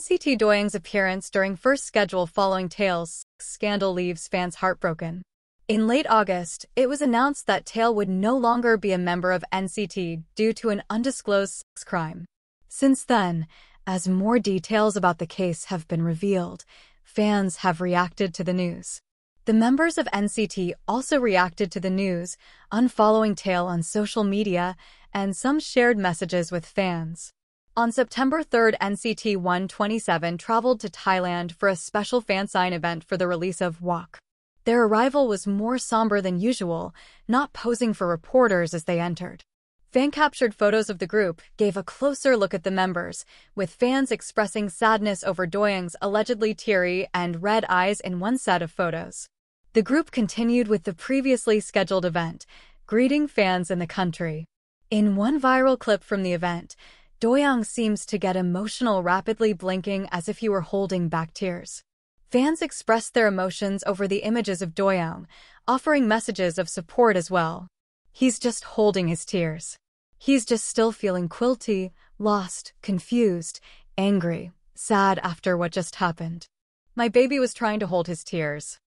NCT Doyoung's appearance during first schedule following Taeil's scandal leaves fans heartbroken. In late August, it was announced that Taeil would no longer be a member of NCT due to an undisclosed sex crime. Since then, as more details about the case have been revealed, fans have reacted to the news. The members of NCT also reacted to the news, unfollowing Taeil on social media, and some shared messages with fans. On September 3rd, NCT 127 traveled to Thailand for a special fan sign event for the release of Wok. Their arrival was more somber than usual, not posing for reporters as they entered. Fan-captured photos of the group gave a closer look at the members, with fans expressing sadness over Doyoung's allegedly teary and red eyes in one set of photos. The group continued with the previously scheduled event, greeting fans in the country. In one viral clip from the event, Doyoung seems to get emotional, rapidly blinking as if he were holding back tears. Fans expressed their emotions over the images of Doyoung, offering messages of support as well. "He's just holding his tears. He's just still feeling guilty, lost, confused, angry, sad after what just happened. My baby was trying to hold his tears.